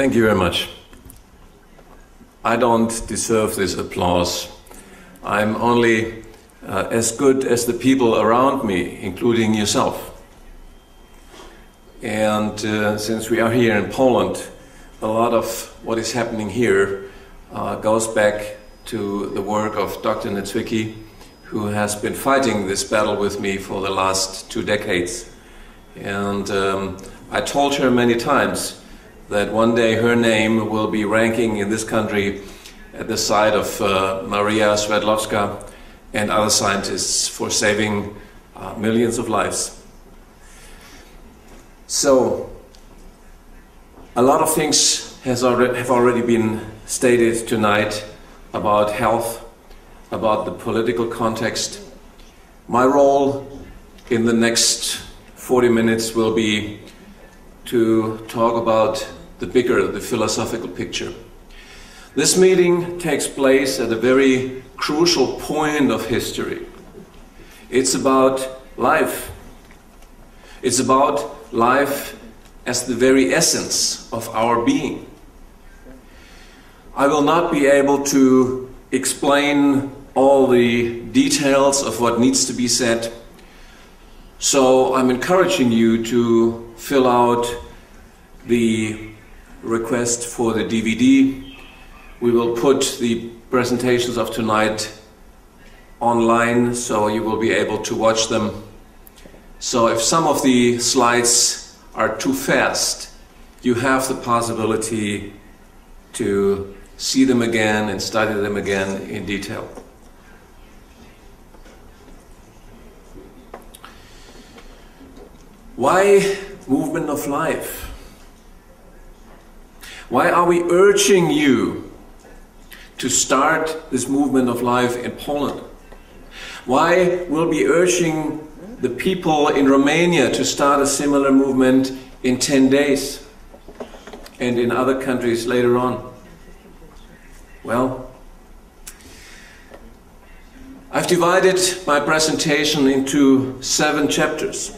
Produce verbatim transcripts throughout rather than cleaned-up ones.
Thank you very much. I don't deserve this applause. I'm only uh, as good as the people around me, including yourself. And uh, since we are here in Poland, a lot of what is happening here uh, goes back to the work of Doctor Netzwicki, who has been fighting this battle with me for the last two decades. And um, I told her many times that one day her name will be ranking in this country at the side of uh, Maria Sklodowska and other scientists for saving uh, millions of lives. So, a lot of things has already, have already been stated tonight about health, about the political context. My role in the next forty minutes will be to talk about the bigger, the philosophical picture. This meeting takes place at a very crucial point of history. It's about life. It's about life as the very essence of our being. I will not be able to explain all the details of what needs to be said, so I'm encouraging you to fill out the request for the D V D. We will put the presentations of tonight online, so you will be able to watch them. So if some of the slides are too fast, you have the possibility to see them again and study them again in detail. Why movement of life? Why are we urging you to start this movement of life in Poland? Why will be urging the people in Romania to start a similar movement in ten days and in other countries later on? Well, I've divided my presentation into seven chapters,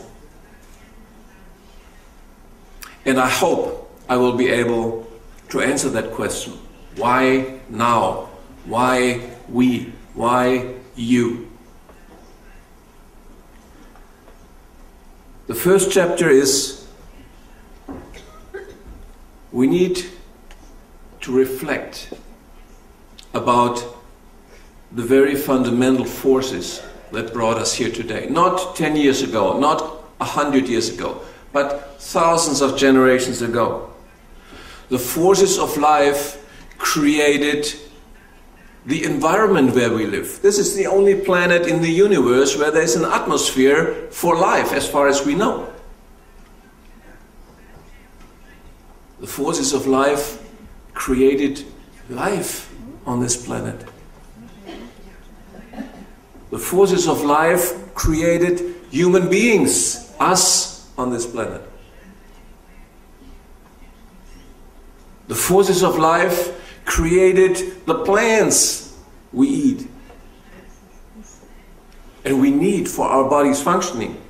and I hope I will be able to answer that question. Why now? Why we? Why you? The first chapter is, we need to reflect about the very fundamental forces that brought us here today. Not ten years ago, not a hundred years ago, but thousands of generations ago. The forces of life created the environment where we live. This is the only planet in the universe where there's an atmosphere for life, as far as we know. The forces of life created life on this planet. The forces of life created human beings, us, on this planet. The forces of life created the plants we eat and we need for our body's functioning.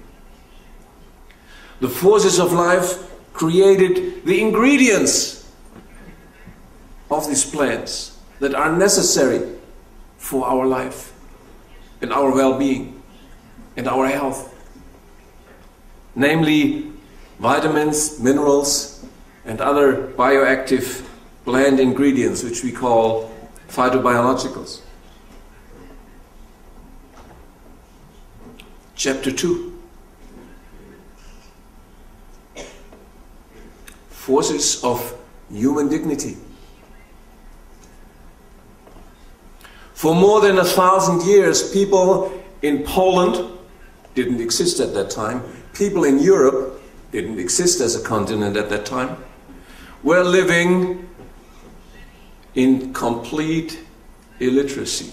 The forces of life created the ingredients of these plants that are necessary for our life and our well-being and our health, namely vitamins, minerals, and other bioactive plant ingredients, which we call phytobiologicals. Chapter two. Forces of human dignity. For more than a thousand years, people in Poland didn't exist at that time. People in Europe didn't exist as a continent at that time. We're living in complete illiteracy.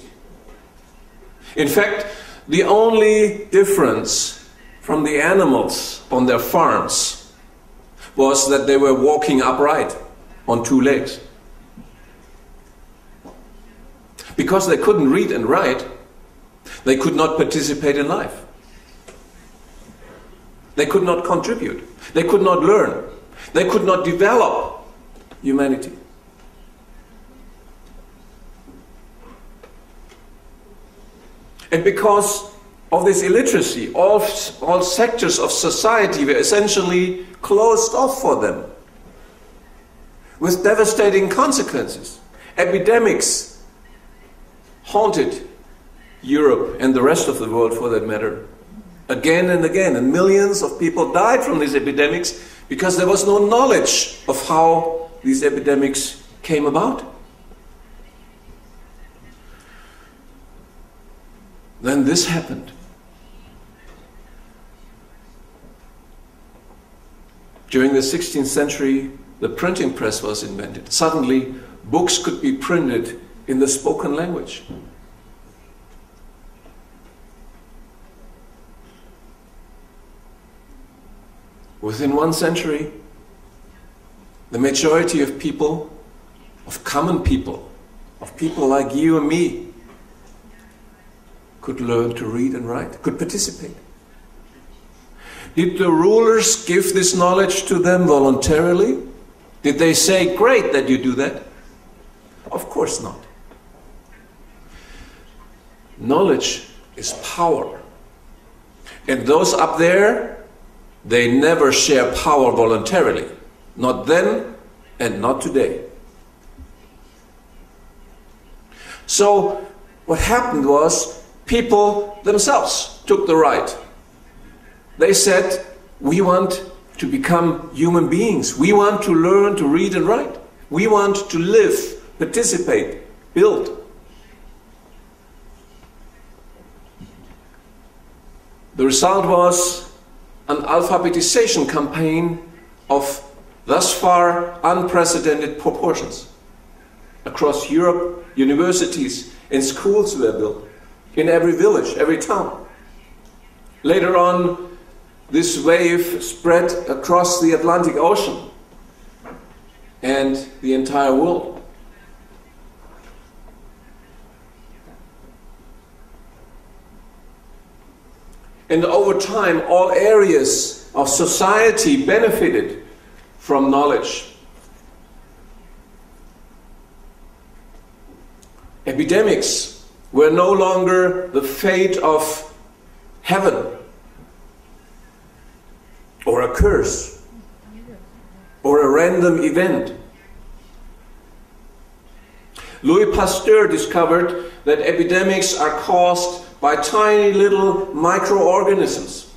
In fact, the only difference from the animals on their farms was that they were walking upright on two legs. Because they couldn't read and write, they could not participate in life. They could not contribute. They could not learn. They could not develop humanity. And because of this illiteracy, all, all sectors of society were essentially closed off for them, with devastating consequences. Epidemics haunted Europe and the rest of the world, for that matter, again and again. And millions of people died from these epidemics because there was no knowledge of how these epidemics came about. Then this happened. During the sixteenth century, the printing press was invented. Suddenly, books could be printed in the spoken language. Within one century, the majority of people, of common people, of people like you and me, could learn to read and write, could participate. Did the rulers give this knowledge to them voluntarily? Did they say, great that you do that? Of course not. Knowledge is power. And those up there, they never share power voluntarily. Not then and not today. So what happened was people themselves took the right. They said, we want to become human beings. We want to learn to read and write. We want to live, participate, build. The result was an alphabetization campaign of thus far unprecedented proportions. Across Europe, universities and schools were built in every village, every town. Later on, this wave spread across the Atlantic Ocean and the entire world. And over time, all areas of society benefited from knowledge. Epidemics were no longer the fate of heaven, or a curse, or a random event. Louis Pasteur discovered that epidemics are caused by tiny little microorganisms.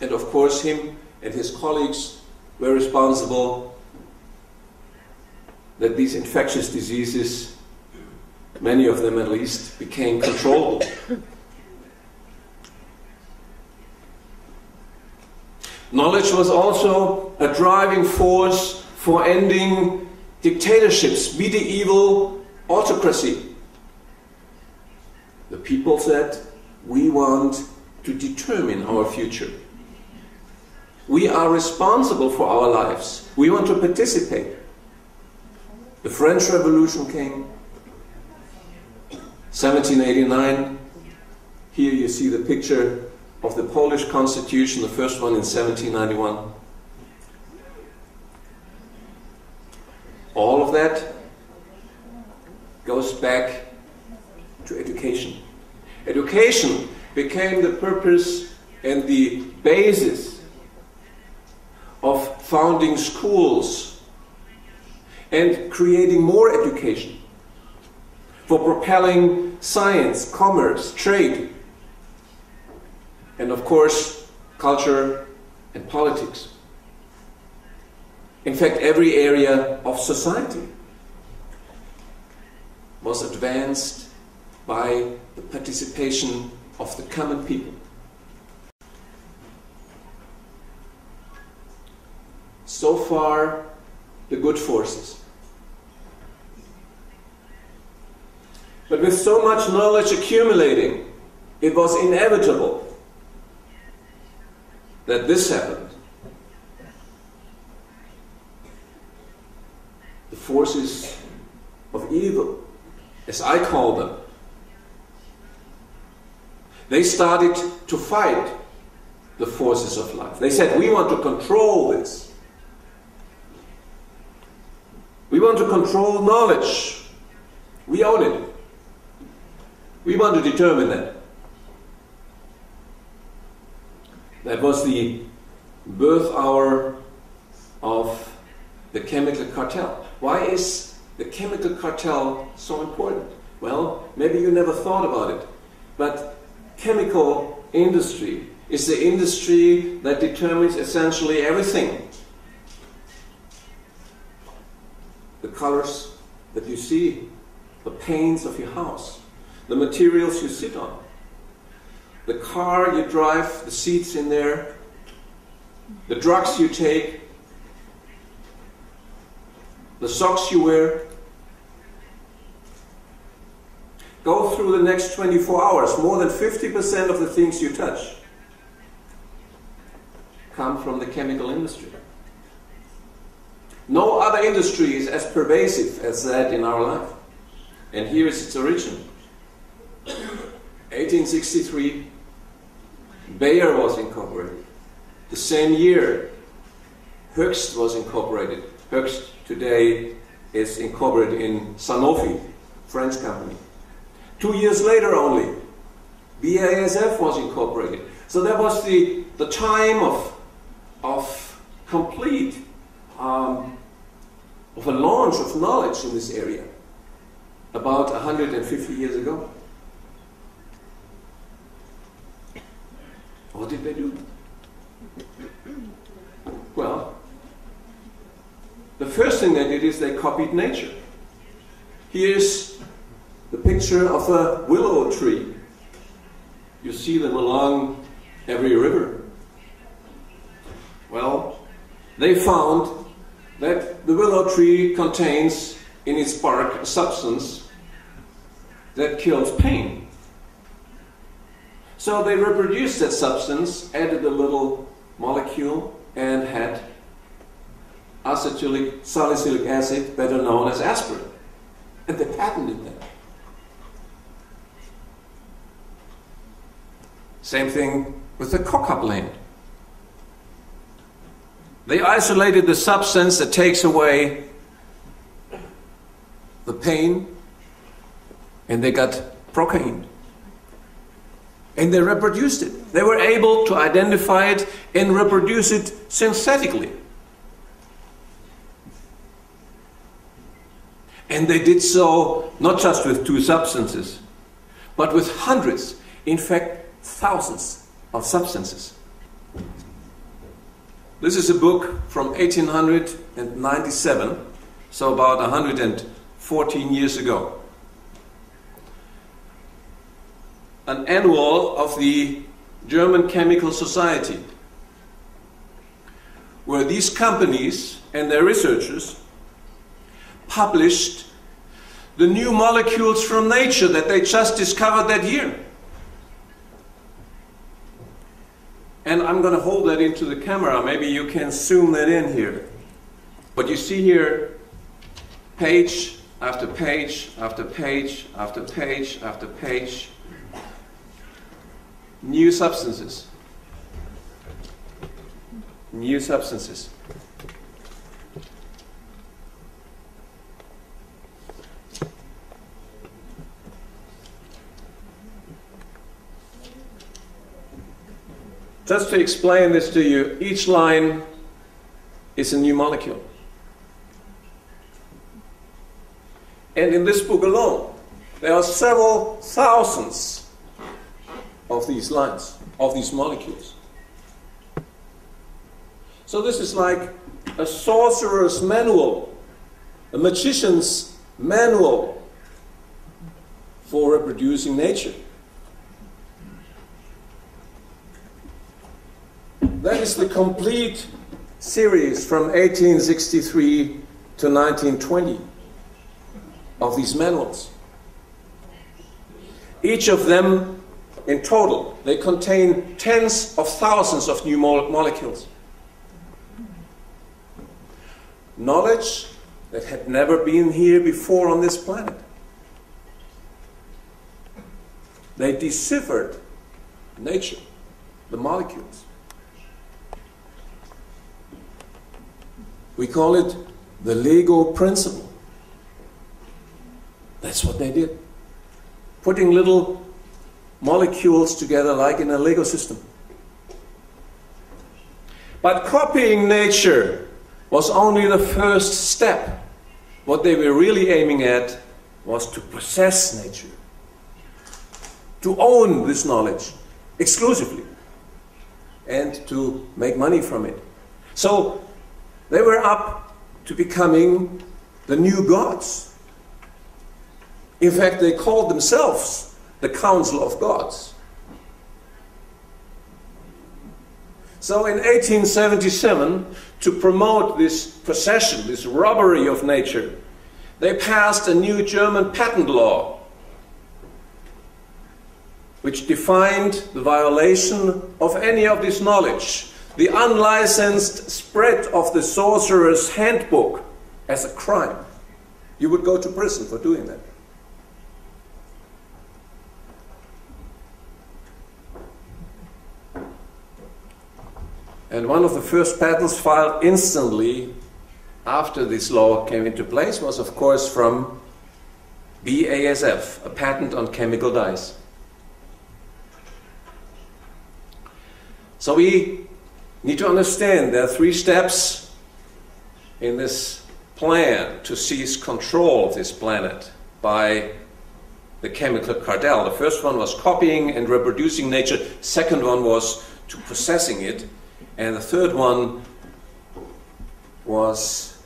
And of course, him and his colleagues were responsible that these infectious diseases, many of them at least, became controllable. Knowledge was also a driving force for ending dictatorships, medieval autocracy. The people said, we want to determine our future. We are responsible for our lives. We want to participate. The French Revolution came, seventeen eighty-nine. Here you see the picture of the Polish Constitution, the first one in seventeen ninety-one. All of that goes back to education. Education became the purpose and the basis of founding schools and creating more education for propelling science, commerce, trade, and of course, culture and politics. In fact, every area of society was advanced by the participation of the common people. So far, the good forces. But with so much knowledge accumulating, it was inevitable that this happened. The forces of evil, as I call them, they started to fight the forces of life. They said, we want to control this. want to control knowledge. We own it. We want to determine that. That was the birth hour of the chemical cartel. Why is the chemical cartel so important? Well, maybe you never thought about it, but chemical industry is the industry that determines essentially everything. The colors that you see, the panes of your house, the materials you sit on, the car you drive, the seats in there, the drugs you take, the socks you wear. Go through the next twenty-four hours. More than fifty percent of the things you touch come from the chemical industry. No other industry is as pervasive as that in our life. And here is its origin. eighteen sixty-three, Bayer was incorporated. The same year, Höchst was incorporated. Höchst today is incorporated in Sanofi, French company. Two years later only, B A S F was incorporated. So that was the, the time of, of complete, um, of a launch of knowledge in this area, about one hundred fifty years ago. What did they do? Well, the first thing they did is they copied nature. Here's the picture of a willow tree. You see them along every river. Well, they found that the willow tree contains in its bark a substance that kills pain. So they reproduced that substance, added a little molecule, and had acetylic salicylic acid, better known as aspirin. And they patented that. Same thing with the coca plant. They isolated the substance that takes away the pain, and they got procaine. And they reproduced it. They were able to identify it and reproduce it synthetically. And they did so not just with two substances, but with hundreds, in fact, thousands of substances. This is a book from eighteen ninety-seven, so about one hundred fourteen years ago. An annual of the German Chemical Society, where these companies and their researchers published the new molecules from nature that they just discovered that year. And I'm going to hold that into the camera. Maybe you can zoom that in here. But you see here page after page after page after page after page. New substances. New substances. Just to explain this to you, each line is a new molecule. And in this book alone, there are several thousands of these lines, of these molecules. So this is like a sorcerer's manual, a magician's manual for reproducing nature. That is the complete series from eighteen sixty-three to nineteen twenty of these manuals. Each of them in total, they contain tens of thousands of new mo molecules. Knowledge that had never been here before on this planet. They deciphered nature, the molecules. We call it the Lego principle. That's what they did. Putting little molecules together like in a Lego system. But copying nature was only the first step. What they were really aiming at was to possess nature, to own this knowledge exclusively, and to make money from it. So they were up to becoming the new gods. In fact, they called themselves the Council of Gods. So in eighteen seventy-seven, to promote this possession, this robbery of nature, they passed a new German patent law, which defined the violation of any of this knowledge, the unlicensed spread of the Sorcerer's Handbook, as a crime. You would go to prison for doing that. And one of the first patents filed instantly after this law came into place was, of course, from B A S F, a patent on chemical dyes. So we need to understand there are three steps in this plan to seize control of this planet by the chemical cartel. The first one was copying and reproducing nature. Second one was to possessing it. And the third one was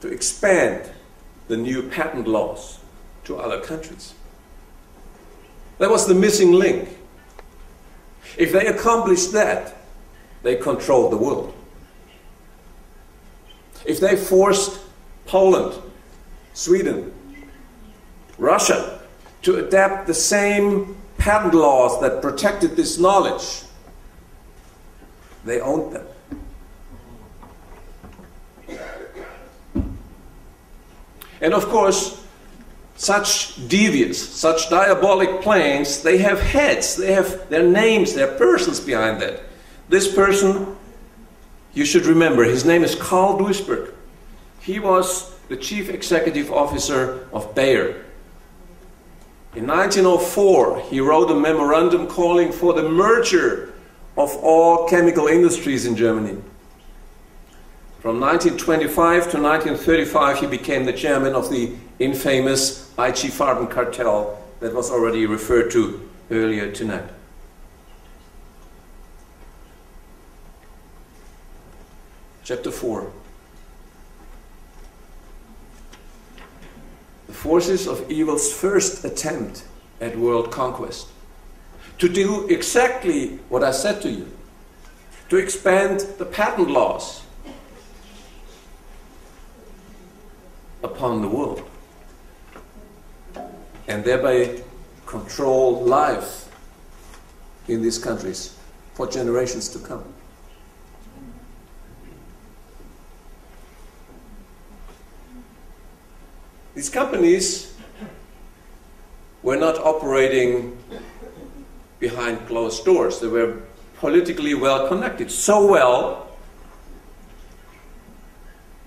to expand the new patent laws to other countries. That was the missing link. If they accomplished that, they controlled the world. If they forced Poland, Sweden, Russia to adapt the same patent laws that protected this knowledge, they owned them. And of course, such devious, such diabolic plans, they have heads, they have their names, their persons behind that. This person, you should remember, his name is Karl Duisberg. He was the chief executive officer of Bayer. In nineteen oh four, he wrote a memorandum calling for the merger of all chemical industries in Germany. From nineteen twenty-five to nineteen thirty-five, he became the chairman of the infamous I G Farben cartel that was already referred to earlier tonight. Chapter four. The forces of evil's first attempt at world conquest. To do exactly what I said to you, to expand the patent laws upon the world, and thereby control life in these countries for generations to come. These companies were not operating behind closed doors. They were politically well connected, so well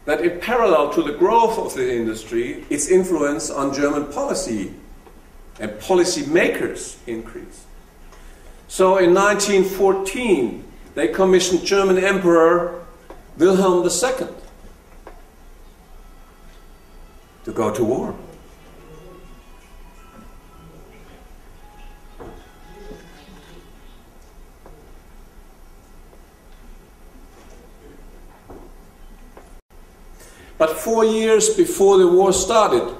that in parallel to the growth of the industry, its influence on German policy and policy makers increased. So in nineteen fourteen, they commissioned German Emperor Wilhelm the Second to go to war. But four years before the war started,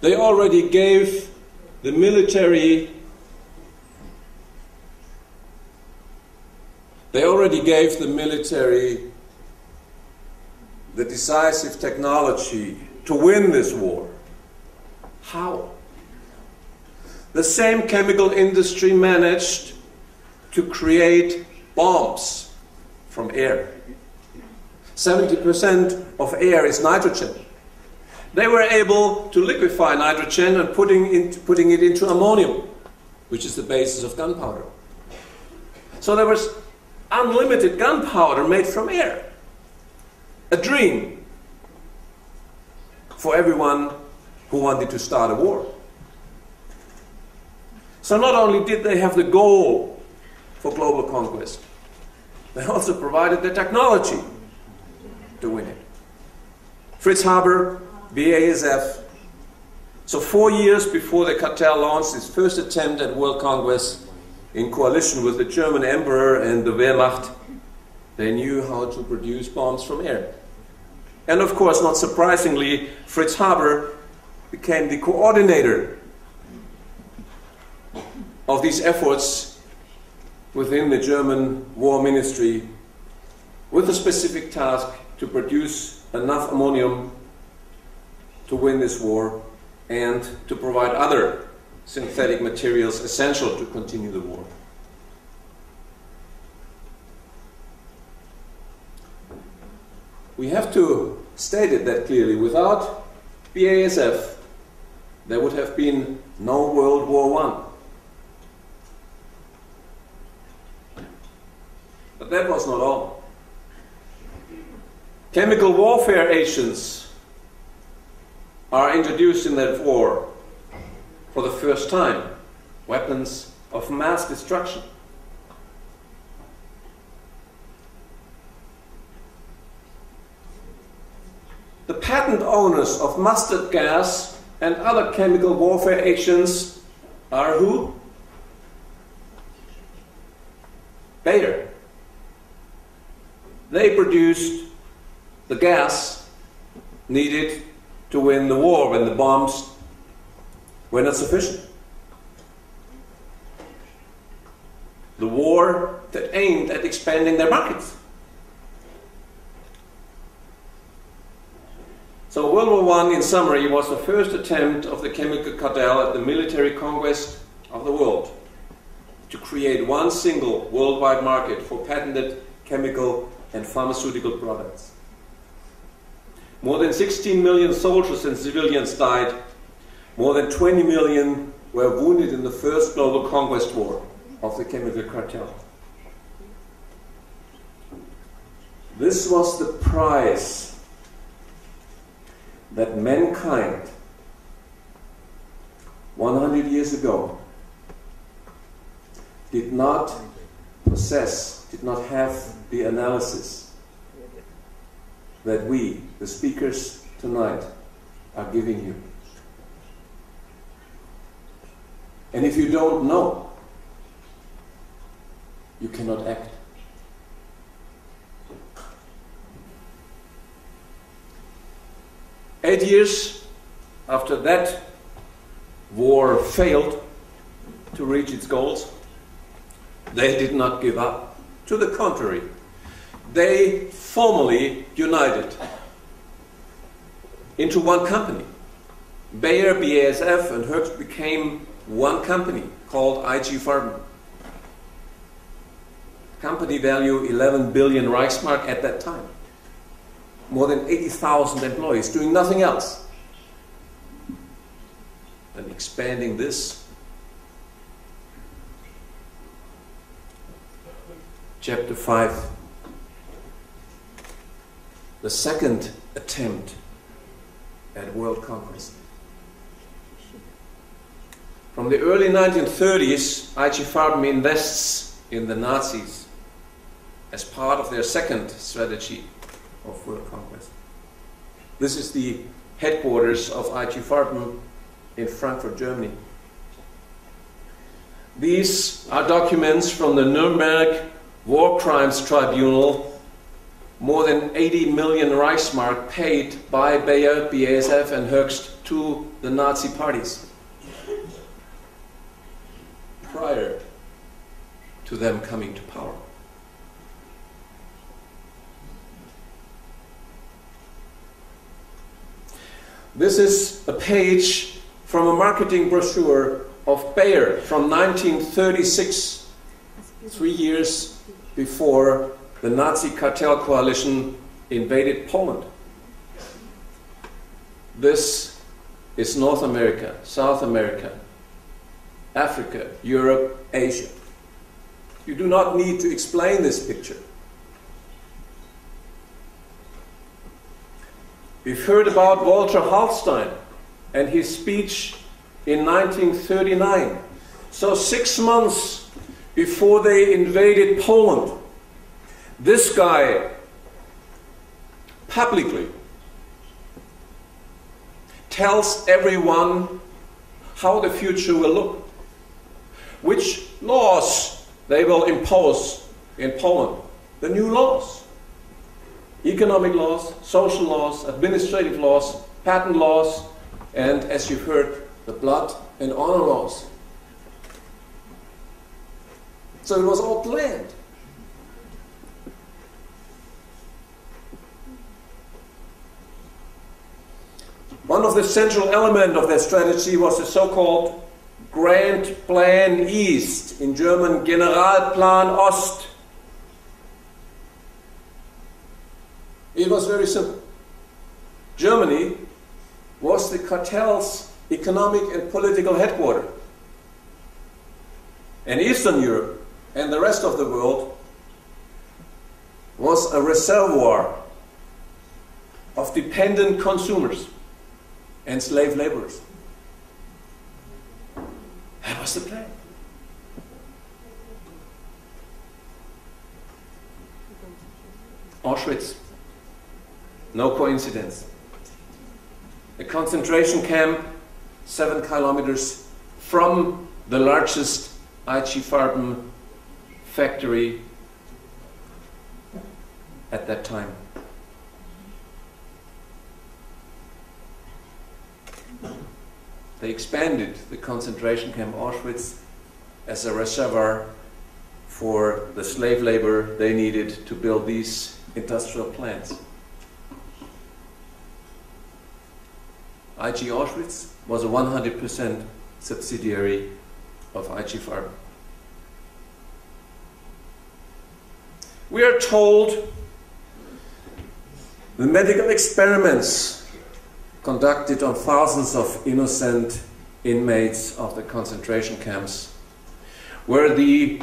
they already gave the military, they already gave the military the decisive technology to win this war. How? The same chemical industry managed to create bombs from air. seventy percent of air is nitrogen. They were able to liquefy nitrogen and putting, in, putting it into ammonium, which is the basis of gunpowder. So there was unlimited gunpowder made from air. A dream for everyone who wanted to start a war. So not only did they have the goal for global conquest, they also provided the technology to win it. Fritz Haber, B A S F. So four years before the cartel launched its first attempt at world conquest in coalition with the German Emperor and the Wehrmacht, they knew how to produce bombs from air. And of course, not surprisingly, Fritz Haber became the coordinator of these efforts within the German War Ministry, with a specific task to produce enough ammonium to win this war and to provide other synthetic materials essential to continue the war. We have to state it that clearly, without B A S F, there would have been no World War One. But that was not all. Chemical warfare agents are introduced in that war for the first time, weapons of mass destruction. The patent owners of mustard gas and other chemical warfare agents are who? Bayer. They produced the gas needed to win the war when the bombs were not sufficient. The war that aimed at expanding their markets. So World War One, in summary, was the first attempt of the chemical cartel at the military conquest of the world, to create one single worldwide market for patented chemical and pharmaceutical products. More than sixteen million soldiers and civilians died. More than twenty million were wounded in the first global conquest war of the chemical cartel. This was the price that mankind, one hundred years ago, did not possess, did not have the analysis that we, the speakers tonight, are giving you. And if you don't know, you cannot act. Eight years after that war failed to reach its goals, they did not give up. To the contrary, they formally united into one company. Bayer, B A S F and Höchst became one company called I G Farben. Company value eleven billion Reichsmark at that time. More than eighty thousand employees doing nothing else than expanding this chapter five, the second attempt at world conquest. From the early nineteen thirties, I G Farben invests in the Nazis as part of their second strategy of world conquest. This is the headquarters of I G Farben in Frankfurt, Germany. These are documents from the Nuremberg War Crimes Tribunal. More than eighty million Reichsmark paid by Bayer, B A S F and Höchst to the Nazi parties prior to them coming to power. This is a page from a marketing brochure of Bayer from nineteen thirty-six, three years before the Nazi cartel coalition invaded Poland. This is North America, South America, Africa, Europe, Asia. You do not need to explain this picture. We've heard about Walter Hallstein, and his speech in nineteen thirty-nine. So six months before they invaded Poland, this guy publicly tells everyone how the future will look, which laws they will impose in Poland, the new laws, economic laws, social laws, administrative laws, patent laws, and as you've heard, the blood and honor laws. So it was all planned. One of the central elements of their strategy was the so-called Grand Plan East, in German Generalplan Ost. It was very simple. Germany was the cartel's economic and political headquarters. And Eastern Europe and the rest of the world was a reservoir of dependent consumers and slave laborers. That was the plan. Auschwitz. No coincidence. A concentration camp seven kilometers from the largest I G Farben factory at that time. They expanded the concentration camp Auschwitz as a reservoir for the slave labor they needed to build these industrial plants. I G Auschwitz was a one hundred percent subsidiary of I G Farben. We are told the medical experiments conducted on thousands of innocent inmates of the concentration camps were the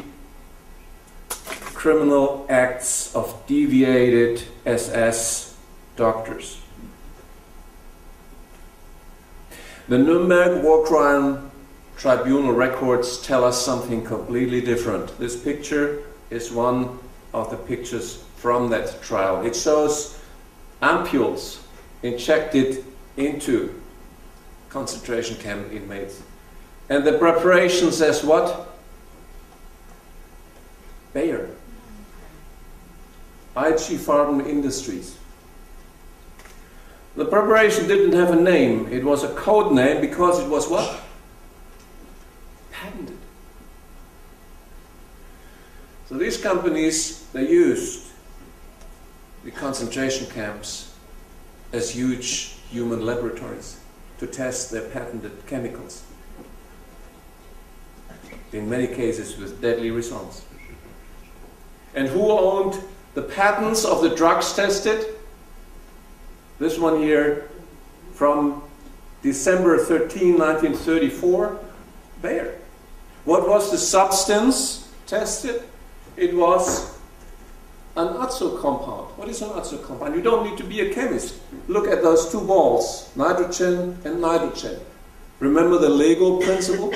criminal acts of deviated S S doctors. The Nuremberg War Crime Tribunal records tell us something completely different. This picture is one of the pictures from that trial. It shows ampules injected into concentration camp inmates. And the preparation says what? Bayer. I G Farben Industries. The preparation didn't have a name. It was a code name because it was what? Patented. So these companies, they used the concentration camps as huge human laboratories to test their patented chemicals. In many cases with deadly results. And who owned the patents of the drugs tested? This one here, from December thirteenth, nineteen thirty-four, Bayer. What was the substance tested? It was an azo compound. What is an azo compound? You don't need to be a chemist. Look at those two balls, nitrogen and nitrogen. Remember the Lego principle?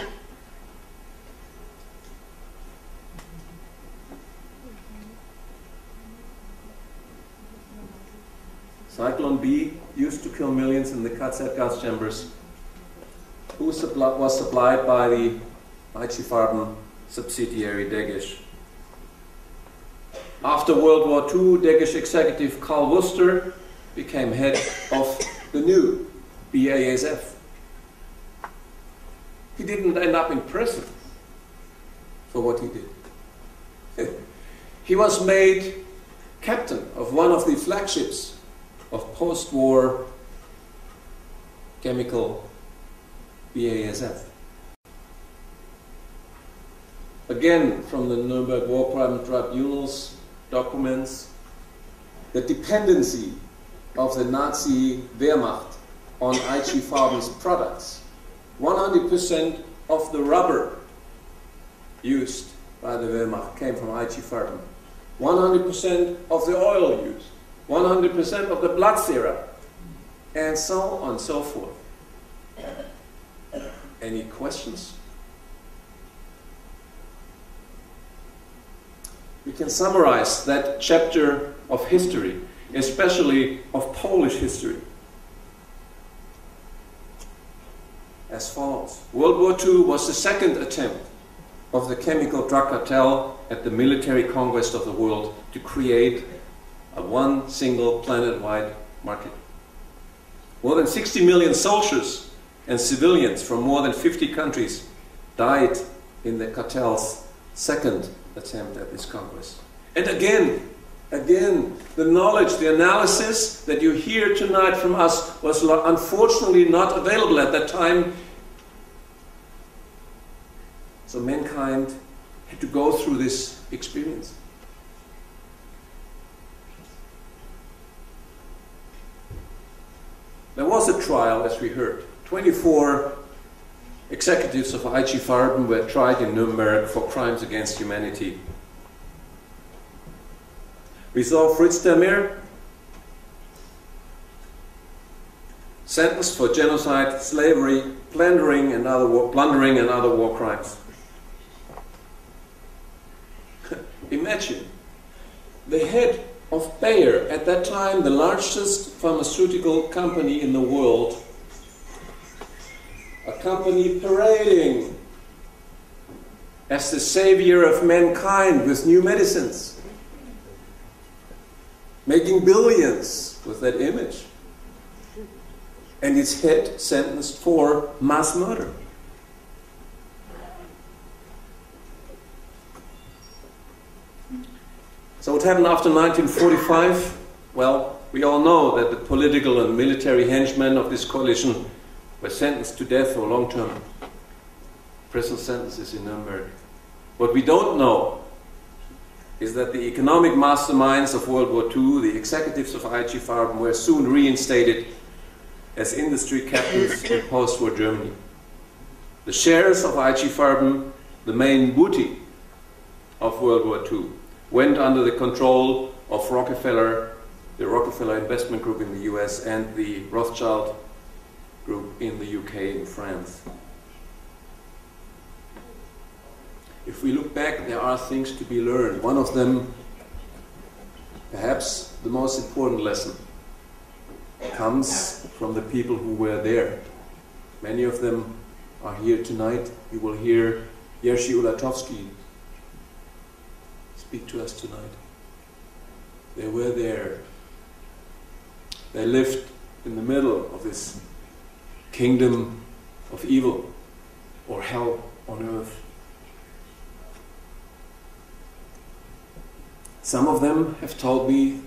Cyclone B used to kill millions in the K Z gas chambers. Who supply, was supplied by the I G Farben subsidiary Degesch. After World War Two, Degesch executive Carl Wooster became head of the new B A S F. He didn't end up in prison for what he did. He was made captain of one of the flagships of post-war chemical B A S F. Again, from the Nuremberg War Crime Tribunal's documents, the dependency of the Nazi Wehrmacht on I G Farben's products. one hundred percent of the rubber used by the Wehrmacht came from I G Farben. one hundred percent of the oil used. one hundred percent of the blood serum, and so on and so forth. Any questions? We can summarize that chapter of history, especially of Polish history, as follows. World War Two was the second attempt of the chemical drug cartel at the military conquest of the world to create a one single planet-wide market. More than sixty million soldiers and civilians from more than fifty countries died in the cartel's second attempt at this conquest. And again, again, the knowledge, the analysis that you hear tonight from us was unfortunately not available at that time. So mankind had to go through this experience. There was a trial, as we heard. twenty-four executives of I G Farben were tried in Nuremberg for crimes against humanity. We saw Fritz ter Meer sentenced for genocide, slavery, plundering, and other war, plundering and other war crimes. Imagine, the head of Bayer, at that time the largest pharmaceutical company in the world, a company parading as the savior of mankind with new medicines, making billions with that image, and its head sentenced for mass murder. So what happened after nineteen forty-five? Well, we all know that the political and military henchmen of this coalition were sentenced to death or long-term prison sentences in Nuremberg. What we don't know is that the economic masterminds of World War Two, the executives of I G Farben, were soon reinstated as industry captains in post-war Germany. The shares of I G Farben, the main booty of World War Two, went under the control of Rockefeller, the Rockefeller Investment Group in the U S, and the Rothschild Group in the U K and France. If we look back, there are things to be learned. One of them, perhaps the most important lesson, comes from the people who were there. Many of them are here tonight. You will hear Jerzy Ulatowski speak to us tonight. They were there. They lived in the middle of this kingdom of evil, or hell on earth. Some of them have told me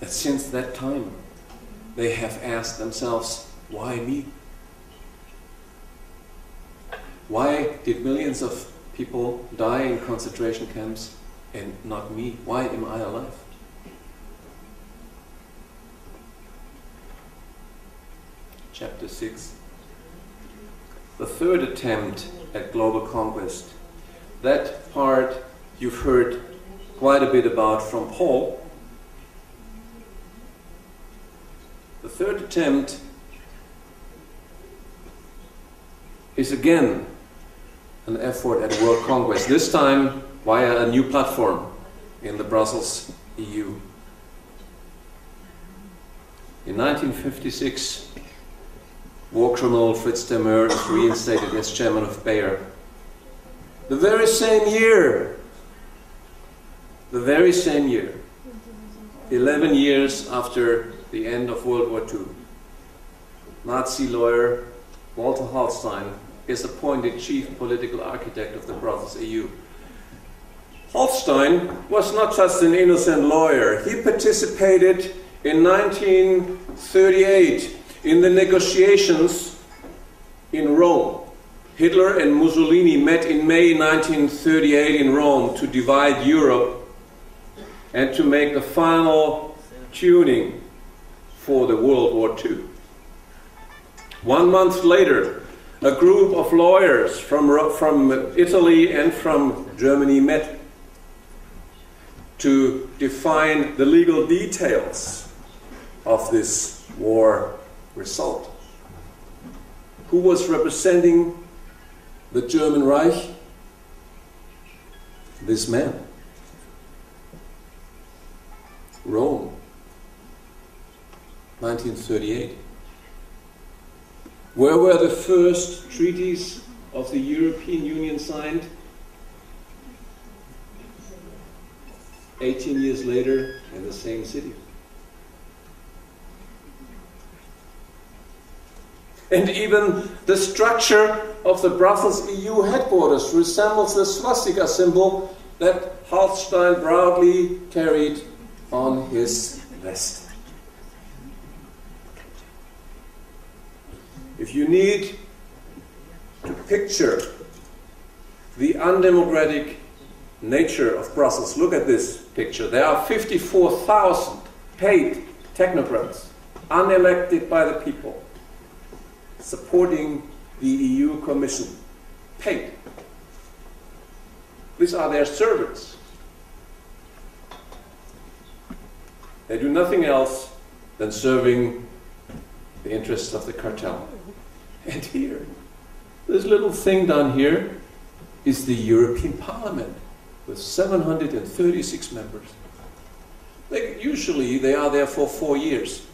that since that time they have asked themselves, why me? Why did millions of people die in concentration camps and not me? Why am I alive? Chapter six. The third attempt at global conquest. That part you've heard quite a bit about from Paul. The third attempt is again an effort at world conquest, this time via a new platform in the Brussels E U. In nineteen fifty-six, war criminal Fritz ter Meer is reinstated as chairman of Bayer. The very same year, the very same year, eleven years after the end of World War Two, Nazi lawyer Walter Hallstein is appointed chief political architect of the Brussels E U. Hallstein was not just an innocent lawyer. He participated in nineteen thirty-eight in the negotiations in Rome. Hitler and Mussolini met in May nineteen thirty-eight in Rome to divide Europe and to make the final tuning for the World War Two. One month later, a group of lawyers from, from Italy and from Germany met to define the legal details of this war result. who was representing the German Reich? This man. Rome, nineteen thirty-eight. Where were the first treaties of the European Union signed? eighteen years later, in the same city. And even the structure of the Brussels E U headquarters resembles the swastika symbol that Hallstein proudly carried on his vest. If you need to picture the undemocratic nature of Brussels, look at this picture. There are fifty-four thousand paid technocrats, unelected by the people, supporting the E U Commission, paid. These are their servants. They do nothing else than serving the interests of the cartel. And here, this little thing down here is the European Parliament, with seven hundred thirty-six members. They, usually they are there for four years,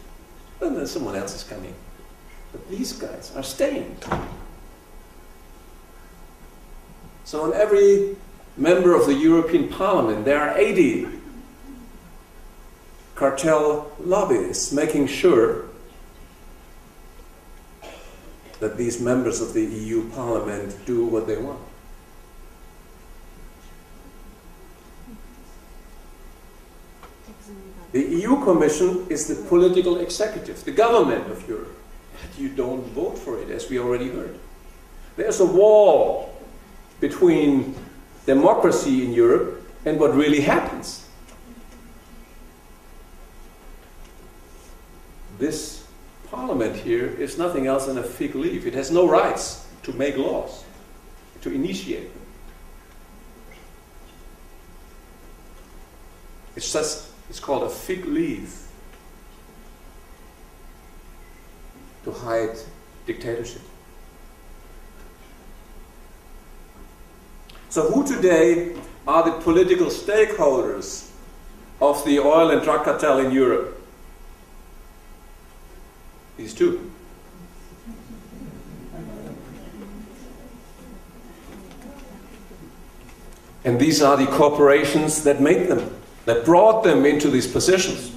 and then someone else is coming. But these guys are staying. So on every member of the European Parliament, there are eighty cartel lobbyists making sure that these members of the E U Parliament do what they want. The E U Commission is the political executive, the government of Europe. But you don't vote for it, as we already heard. There's a wall between democracy in Europe and what really happens. This parliament here is nothing else than a fig leaf. It has no rights to make laws, to initiate them. It's just It's called a fig leaf to hide dictatorship. So who today are the political stakeholders of the oil and drug cartel in Europe? These two. And these are the corporations that make them, that brought them into these positions.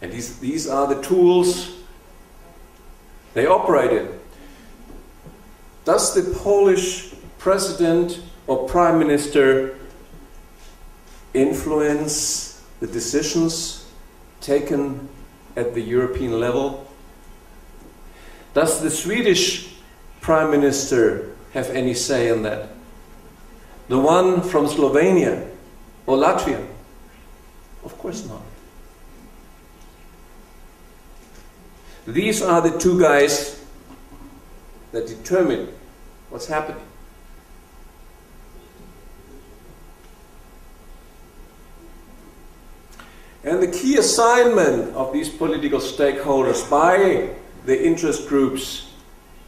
And these, these are the tools they operated. Does the Polish president or prime minister influence the decisions taken at the European level? Does the Swedish prime minister have any say in that? The one from Slovenia or Latvia? Of course not. These are the two guys that determine what's happening. And the key assignment of these political stakeholders by the interest groups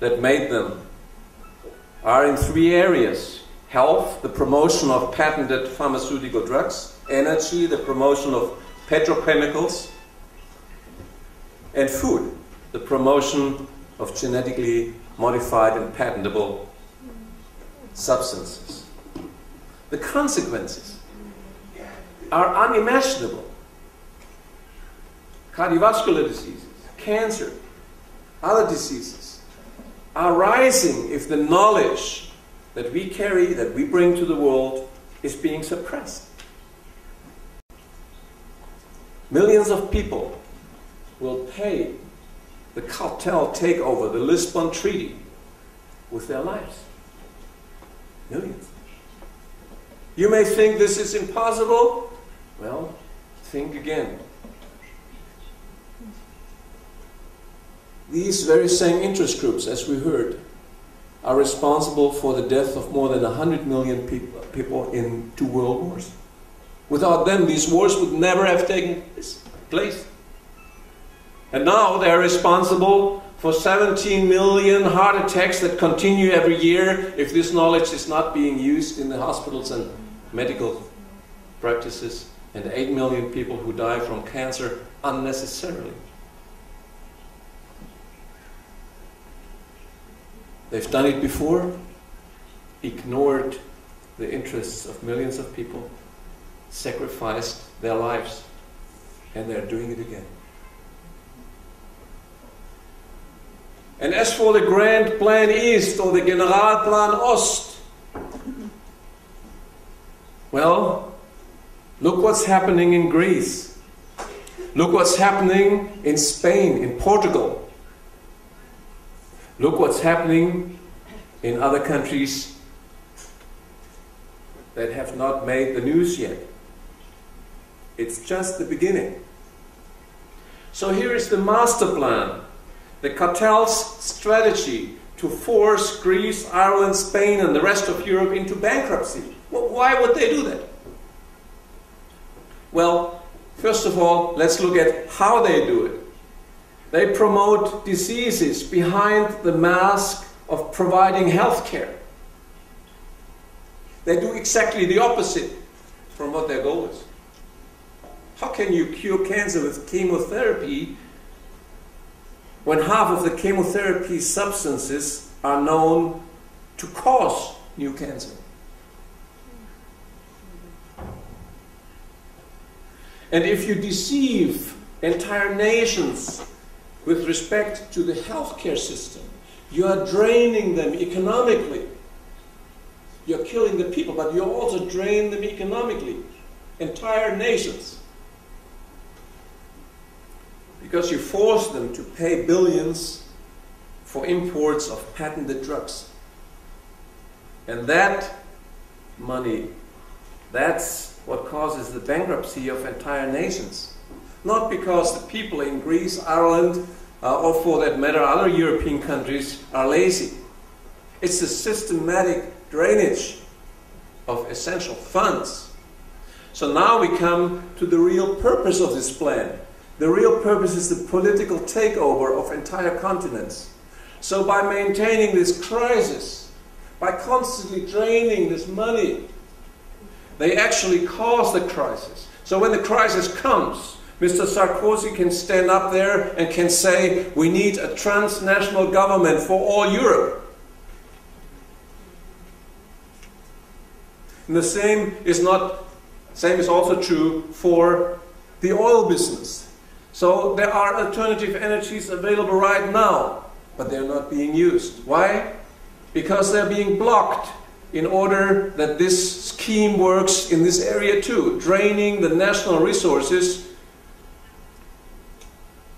that made them are in three areas: health, the promotion of patented pharmaceutical drugs; energy, the promotion of petrochemicals; and food, the promotion of genetically modified and patentable substances. The consequences are unimaginable. Cardiovascular diseases, cancer, other diseases are rising if the knowledge that we carry, that we bring to the world, is being suppressed. Millions of people will pay the cartel takeover, the Lisbon Treaty, with their lives. Millions. You may think this is impossible. Well, think again. These very same interest groups, as we heard, are responsible for the death of more than one hundred million people, people in two world wars. Without them, these wars would never have taken place. And now they're responsible for seventeen million heart attacks that continue every year if this knowledge is not being used in the hospitals and medical practices, and eight million people who die from cancer unnecessarily. They've done it before, ignored the interests of millions of people, sacrificed their lives, and they're doing it again. And as for the Grand Plan East, or the Generalplan Ost, well, look what's happening in Greece. Look what's happening in Spain, in Portugal. Look what's happening in other countries that have not made the news yet. It's just the beginning. So here is the master plan, the cartel's strategy to force Greece, Ireland, Spain, and the rest of Europe into bankruptcy. Well, why would they do that? Well, first of all, let's look at how they do it. They promote diseases behind the mask of providing health care. They do exactly the opposite from what their goal is. How can you cure cancer with chemotherapy when half of the chemotherapy substances are known to cause new cancer? And if you deceive entire nations with respect to the healthcare system, you are draining them economically. You're killing the people, but you also drain them economically, entire nations. Because you force them to pay billions for imports of patented drugs. And that money, that's what causes the bankruptcy of entire nations. Not because the people in Greece, Ireland, uh, or for that matter other European countries are lazy. It's the systematic drainage of essential funds. So now we come to the real purpose of this plan. The real purpose is the political takeover of entire continents. So by maintaining this crisis, by constantly draining this money, they actually cause the crisis. So when the crisis comes, Mister Sarkozy can stand up there and can say, we need a transnational government for all Europe. And the same is, not, same is also true for the oil business. So there are alternative energies available right now, but they're not being used. Why? Because they're being blocked in order that this scheme works in this area too, draining the national resources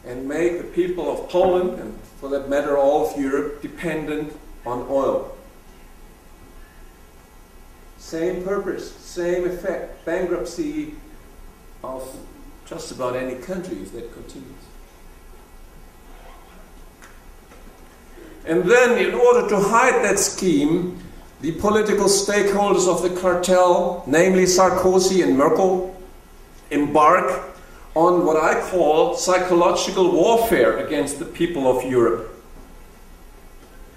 and make the people of Poland, and for that matter all of Europe, dependent on oil. Same purpose, same effect, bankruptcy of just about any country if that continues. And then, in order to hide that scheme, the political stakeholders of the cartel, namely Sarkozy and Merkel, embark on what I call psychological warfare against the people of Europe.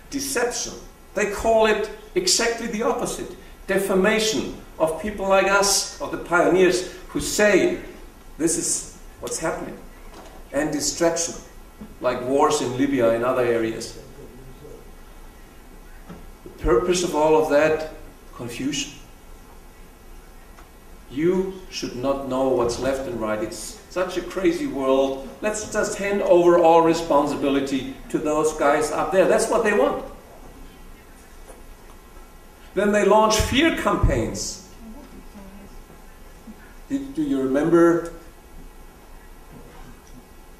Deception. They call it exactly the opposite. Defamation of people like us, of the pioneers, who say, this is what's happening. And distraction, like wars in Libya and other areas. The purpose of all of that, confusion. You should not know what's left and right. It's such a crazy world. Let's just hand over all responsibility to those guys up there. That's what they want. Then they launch fear campaigns. Do you remember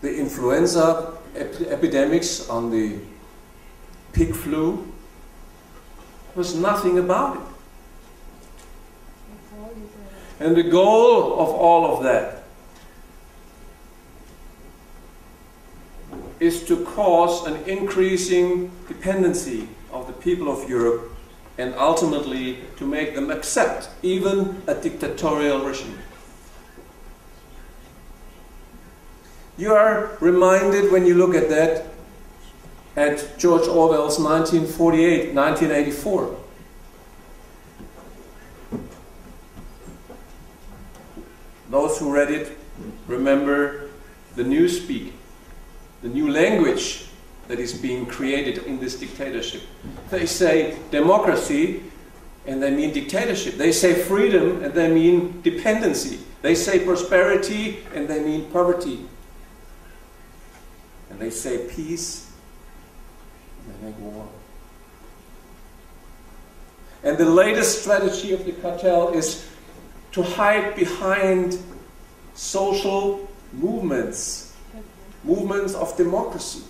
the influenza ep epidemics on the pig flu? There was nothing about it. And the goal of all of that is to cause an increasing dependency of the people of Europe and ultimately to make them accept even a dictatorial regime. You are reminded when you look at that at George Orwell's nineteen forty-eight, nineteen eighty-four. Those who read it remember the new speak, the new language that is being created in this dictatorship. They say democracy and they mean dictatorship. They say freedom and they mean dependency. They say prosperity and they mean poverty. And they say peace and they make war. And the latest strategy of the cartel is to hide behind social movements, movements of democracy,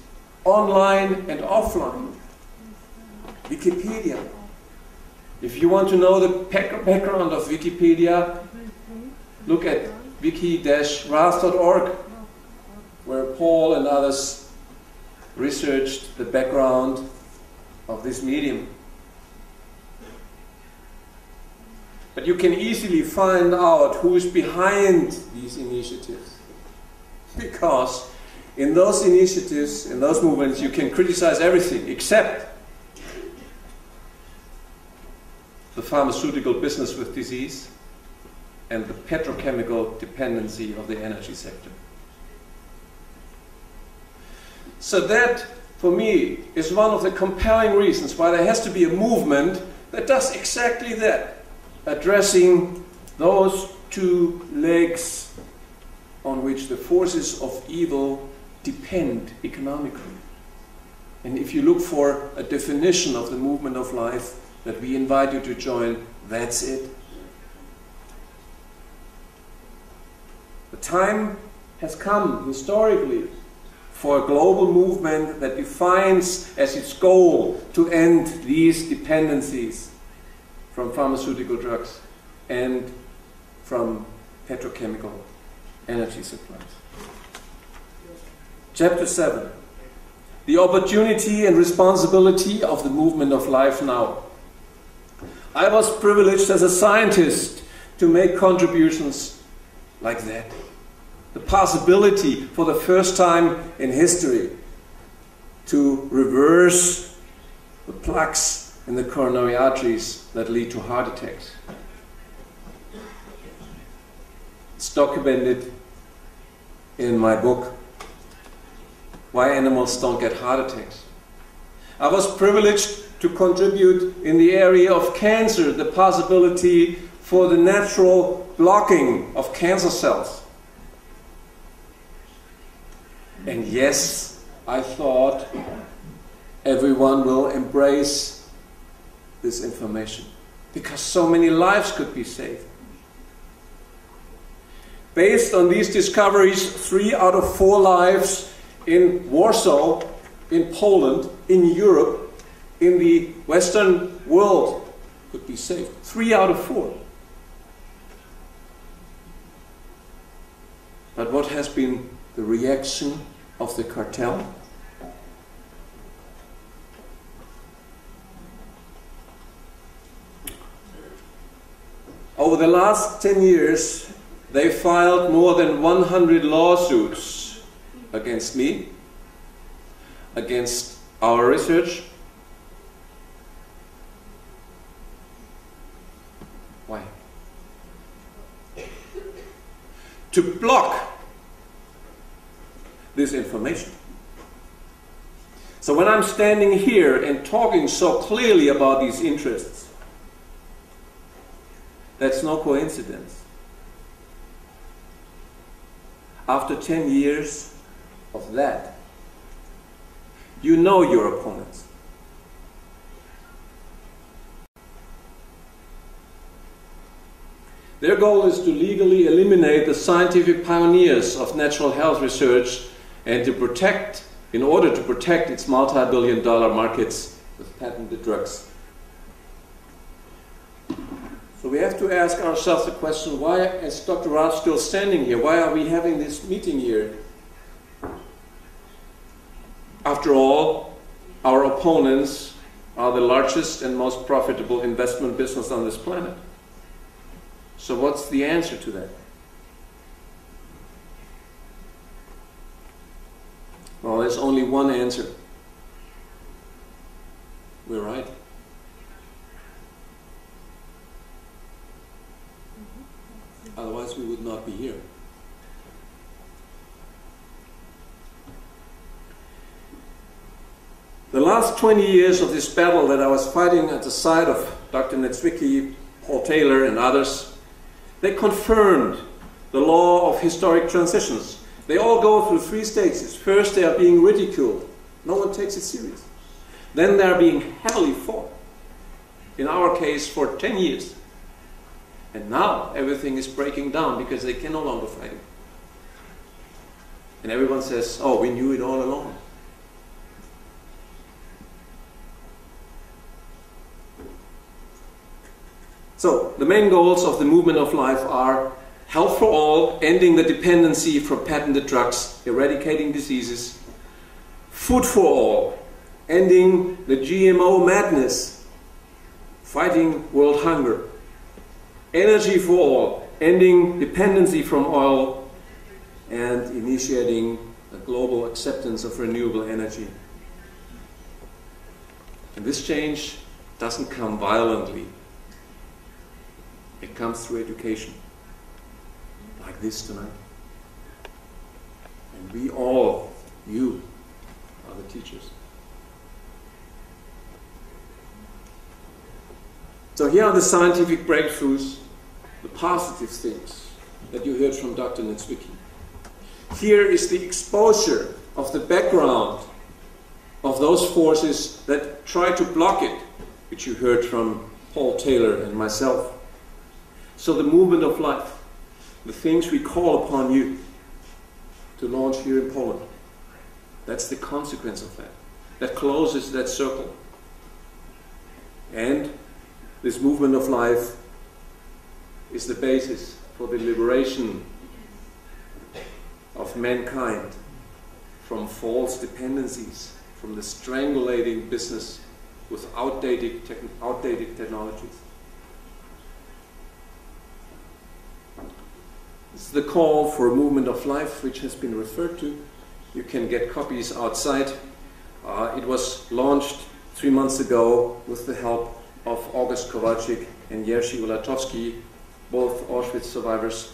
online and offline. Wikipedia. If you want to know the background of Wikipedia, look at wiki dash ras dot org, where Paul and others researched the background of this medium. But you can easily find out who is behind these initiatives, because in those initiatives, in those movements, you can criticize everything except the pharmaceutical business with disease and the petrochemical dependency of the energy sector. So that, for me, is one of the compelling reasons why there has to be a movement that does exactly that, addressing those two legs on which the forces of evil depend economically. And if you look for a definition of the movement of life that we invite you to join, that's it. The time has come, historically, for a global movement that defines as its goal to end these dependencies from pharmaceutical drugs and from petrochemical energy supplies. Chapter seven. The opportunity and responsibility of the movement of life now. I was privileged as a scientist to make contributions like that. The possibility for the first time in history to reverse the plaques in the coronary arteries that lead to heart attacks. It's documented in my book, Why Animals Don't Get Heart Attacks. I was privileged to contribute in the area of cancer, the possibility for the natural blocking of cancer cells. And yes, I thought everyone will embrace this information because so many lives could be saved. Based on these discoveries, three out of four lives in Warsaw, in Poland, in Europe, in the Western world could be saved. Three out of four. But what has been the reaction of the cartel? Over the last ten years, they filed more than one hundred lawsuits against me, against our research. Why? To block this information. So when I'm standing here and talking so clearly about these interests, that's no coincidence. After ten years of that, you know your opponents. Their goal is to legally eliminate the scientific pioneers of natural health research and to protect, in order to protect its multi-billion dollar markets with patented drugs. So we have to ask ourselves the question, why is Doctor Rath still standing here? Why are we having this meeting here? After all, our opponents are the largest and most profitable investment business on this planet. So what's the answer to that? Well, there's only one answer. We're right. Otherwise, we would not be here. The last twenty years of this battle that I was fighting at the side of Doctor Netzwicki, Paul Taylor and others, they confirmed the law of historic transitions. They all go through three stages. First, they are being ridiculed. No one takes it serious. Then they are being heavily fought. In our case, for ten years. And now everything is breaking down because they can no longer fight it. And everyone says, oh, we knew it all along. So, the main goals of the movement of life are health for all, ending the dependency from patented drugs, eradicating diseases, food for all, ending the G M O madness, fighting world hunger, energy for all, ending dependency from oil, and initiating a global acceptance of renewable energy. And this change doesn't come violently. It comes through education, like this tonight. And we all, you, are the teachers. So here are the scientific breakthroughs, the positive things that you heard from Doctor Netzwicki. Here is the exposure of the background of those forces that try to block it, which you heard from Paul Taylor and myself. So the movement of life, the things we call upon you to launch here in Poland, that's the consequence of that. That closes that circle. And this movement of life is the basis for the liberation of mankind from false dependencies, from the strangulating business with outdated, te- outdated technologies. It's the call for a movement of life which has been referred to. You can get copies outside. Uh, it was launched three months ago with the help of August Kowalczyk and Jerzy Ulatowski, both Auschwitz survivors.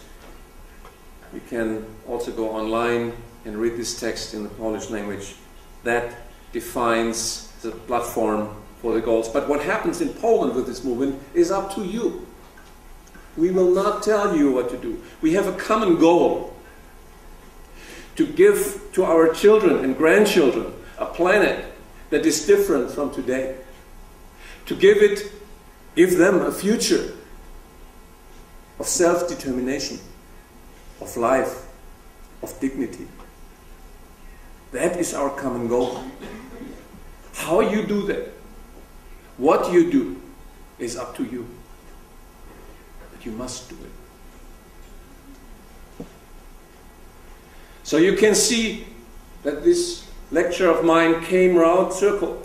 You can also go online and read this text in the Polish language. That defines the platform for the goals. But what happens in Poland with this movement is up to you. We will not tell you what to do. We have a common goal to give to our children and grandchildren a planet that is different from today. To give it, give them a future of self-determination, of life, of dignity. That is our common goal. How you do that, what you do, is up to you. You must do it. So you can see that this lecture of mine came round circle.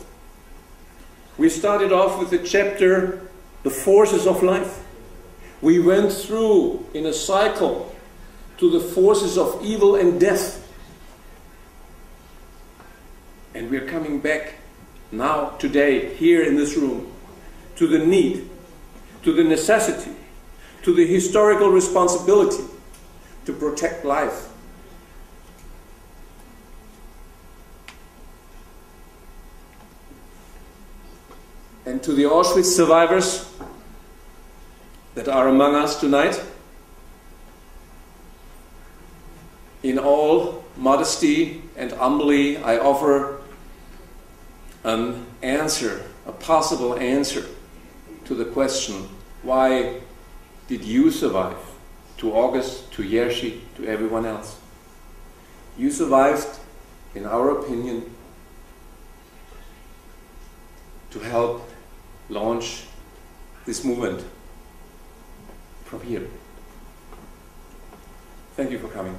We started off with the chapter, The Forces of Life. We went through in a cycle to the forces of evil and death. And we are coming back now, today, here in this room, to the need, to the necessity, to the historical responsibility to protect life. And to the Auschwitz survivors that are among us tonight, in all modesty and humbly, I offer an answer, a possible answer to the question, why did you survive? To August, to Jerzy, to everyone else. You survived, in our opinion, to help launch this movement from here. Thank you for coming.